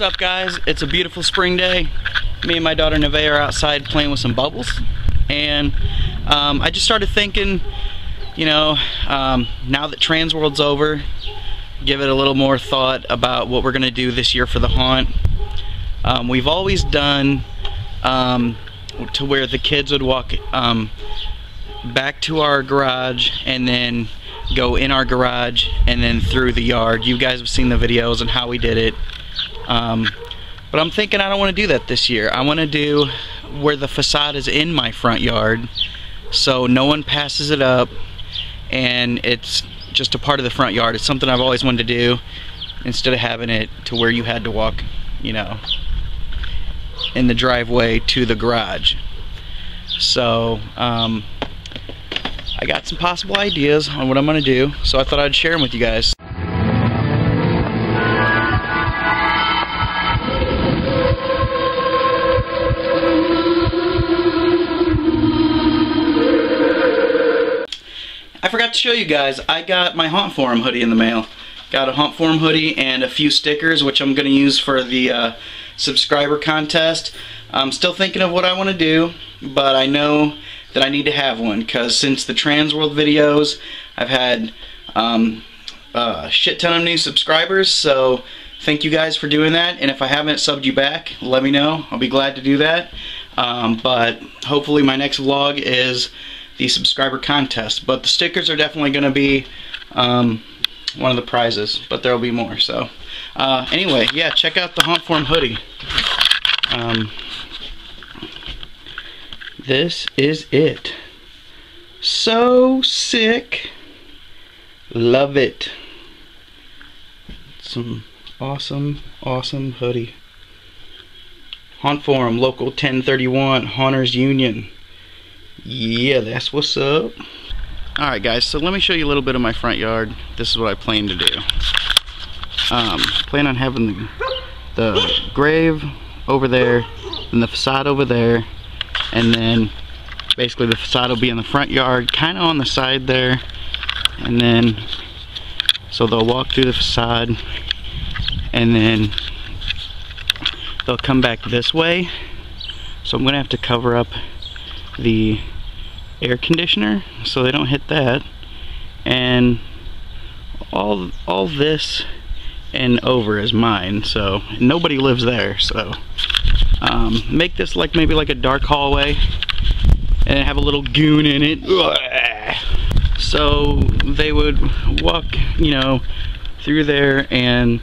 What's up, guys? It's a beautiful spring day. Me and my daughter Nevaeh are outside playing with some bubbles, and I just started thinking, you know, now that Trans World's over, give it a little more thought about what we're gonna do this year for the haunt. We've always done to where the kids would walk back to our garage and then go in our garage and then through the yard. You guys have seen the videos and how we did it. But I'm thinking I don't want to do that this year. I want to do where the facade is in my front yard, so no one passes it up and it's just a part of the front yard. It's something I've always wanted to do, instead of having it to where you had to walk, you know, in the driveway to the garage. So I got some possible ideas on what I'm gonna do, so I thought I'd share them with you guys. I forgot to show you guys, I got my Haunt Forum hoodie in the mail. Got a Haunt Forum hoodie and a few stickers, which I'm going to use for the subscriber contest. I'm still thinking of what I want to do, but I know that I need to have one, because since the Trans World videos, I've had a shit ton of new subscribers, so thank you guys for doing that. And if I haven't subbed you back, let me know. I'll be glad to do that. But hopefully my next vlog is the subscriber contest, but the stickers are definitely going to be one of the prizes, but there will be more. So anyway, yeah, check out the Haunt Forum hoodie. This is it. So sick. Love it. Some awesome hoodie. Haunt Forum, Local 1031 Haunters Union. Yeah, that's what's up. Alright guys, so let me show you a little bit of my front yard. This is what I plan to do. Plan on having the grave over there, and the facade over there, and then basically the facade will be in the front yard, kind of on the side there, and then so they'll walk through the facade and then they'll come back this way. So I'm gonna have to cover up the air conditioner so they don't hit that, and all this and over is mine, so nobody lives there. So make this like maybe like a dark hallway and have a little goon in it, so they would walk, you know, through there, and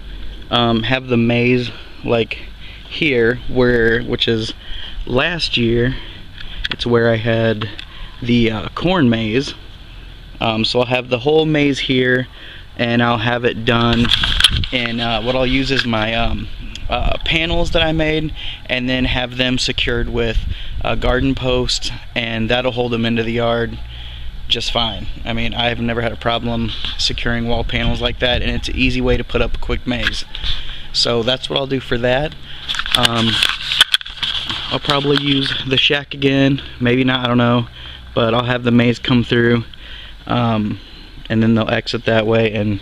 have the maze like here, where, which is last year, it's where I had the corn maze. So I'll have the whole maze here, and I'll have it done, and what I'll use is my panels that I made, and then have them secured with garden posts, and that'll hold them into the yard just fine. I mean, I've never had a problem securing wall panels like that, and it's an easy way to put up a quick maze. So that's what I'll do for that. I'll probably use the shack again, maybe not, I don't know, but I'll have the maze come through, and then they'll exit that way and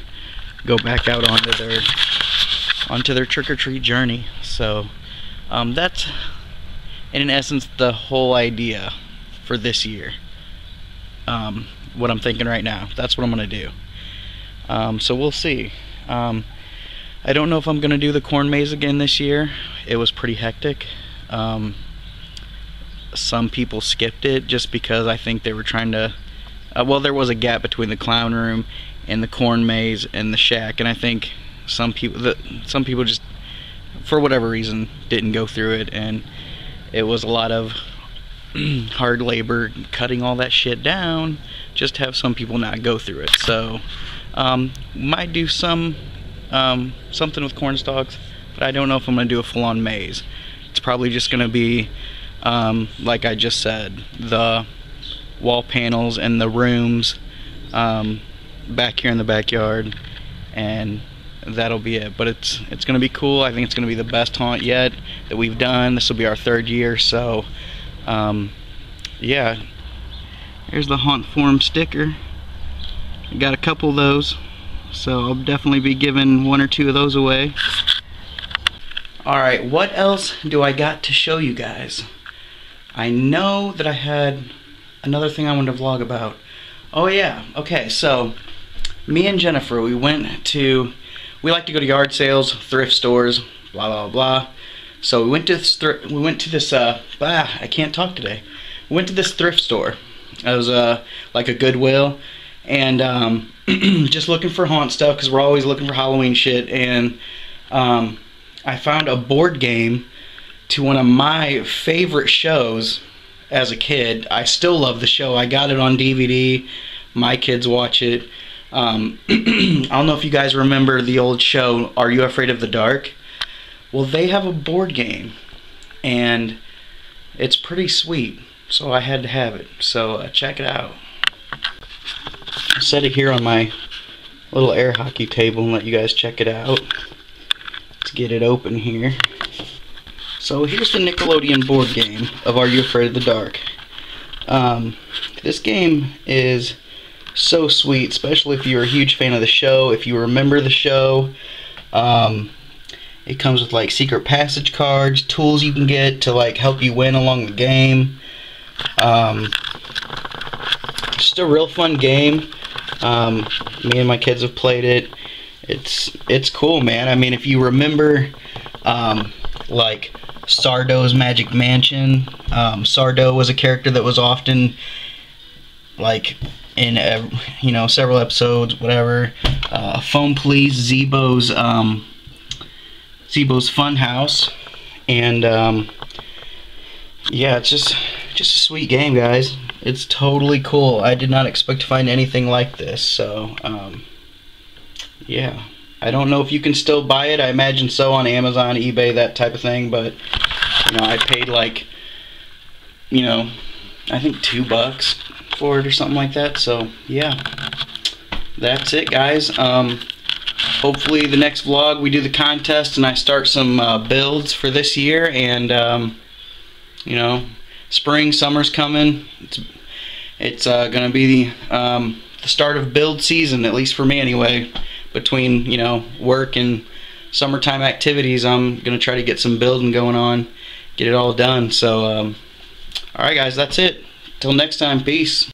go back out onto their trick-or-treat journey. So that's in essence the whole idea for this year, what I'm thinking right now. That's what I'm gonna do. So we'll see. I don't know if I'm gonna do the corn maze again this year. It was pretty hectic. Some people skipped it just because I think they were trying to well, there was a gap between the clown room and the corn maze and the shack, and I think some people just, for whatever reason, didn't go through it, and it was a lot of hard labor cutting all that shit down just to have some people not go through it. So might do some something with corn stalks, but I don't know if I'm gonna do a full-on maze. It's probably just gonna be like I just said, the wall panels and the rooms back here in the backyard, and that'll be it. But it's gonna be cool. I think it's gonna be the best haunt yet that we've done. This will be our third year, so yeah. Here's the Haunt Forum sticker. I got a couple of those, so I'll definitely be giving one or two of those away. Alright, what else do I got to show you guys? I know that I had another thing I wanted to vlog about. Oh yeah, okay, so me and Jennifer, we like to go to yard sales, thrift stores, blah blah blah. So we went to this thrift store. It was like a Goodwill, and just looking for haunt stuff because we're always looking for Halloween shit. And I found a board game to one of my favorite shows as a kid. I still love the show. I got it on DVD. My kids watch it. I don't know if you guys remember the old show, Are You Afraid of the Dark? Well, they have a board game, and it's pretty sweet, so I had to have it. So check it out. I set it here on my little air hockey table and let you guys check it out. Let's get it open here. So here's the Nickelodeon board game of Are You Afraid of the Dark? This game is so sweet, especially if you're a huge fan of the show, if you remember the show. It comes with like secret passage cards, tools you can get to like help you win along the game. Just a real fun game. Me and my kids have played it. It's cool, man. I mean, if you remember like Sardo's Magic Mansion, Sardo was a character that was often like in several episodes, whatever. Phone Police, Zebos Funhouse, and yeah, it's just a sweet game, guys. It's totally cool. I did not expect to find anything like this. So yeah, I don't know if you can still buy it. I imagine so on Amazon, eBay, that type of thing. But you know, I paid like I think $2 for it or something like that. So yeah, that's it, guys. Hopefully the next vlog we do the contest and I start some builds for this year. And spring, summer's coming. It's gonna be the start of build season, at least for me anyway. Between work and summertime activities, I'm gonna try to get some building going on, get it all done. So alright guys, that's it. Till next time, peace.